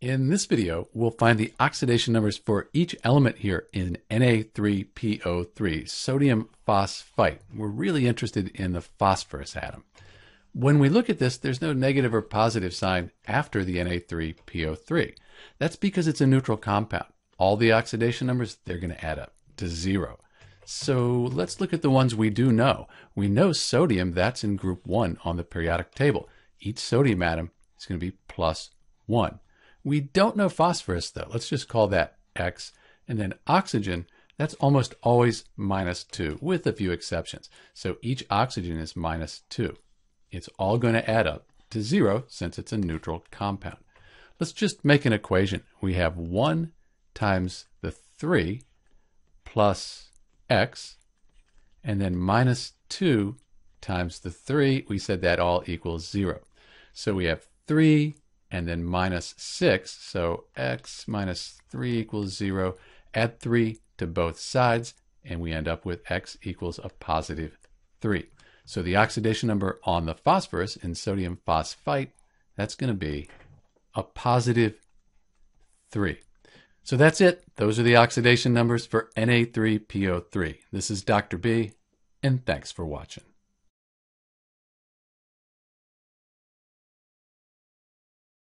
In this video, we'll find the oxidation numbers for each element here in Na3PO3, sodium phosphite. We're really interested in the phosphorus atom. When we look at this, there's no negative or positive sign after the Na3PO3. That's because it's a neutral compound. All the oxidation numbers, they're going to add up to zero. So let's look at the ones we do know. We know sodium, that's in group 1 on the periodic table. Each sodium atom is going to be plus 1. We don't know phosphorus, though. Let's just call that X. And then oxygen, that's almost always minus 2, with a few exceptions. So each oxygen is minus 2. It's all going to add up to 0 since it's a neutral compound. Let's just make an equation. We have 1 times the 3 plus X, and then minus 2 times the 3. We said that all equals 0. So we have 3 and then minus 6, so X minus 3 equals 0. Add 3 to both sides, and we end up with X equals a positive 3. So the oxidation number on the phosphorus in sodium phosphite, that's going to be a positive 3. So that's it. Those are the oxidation numbers for Na3PO3. This is Dr. B, and thanks for watching.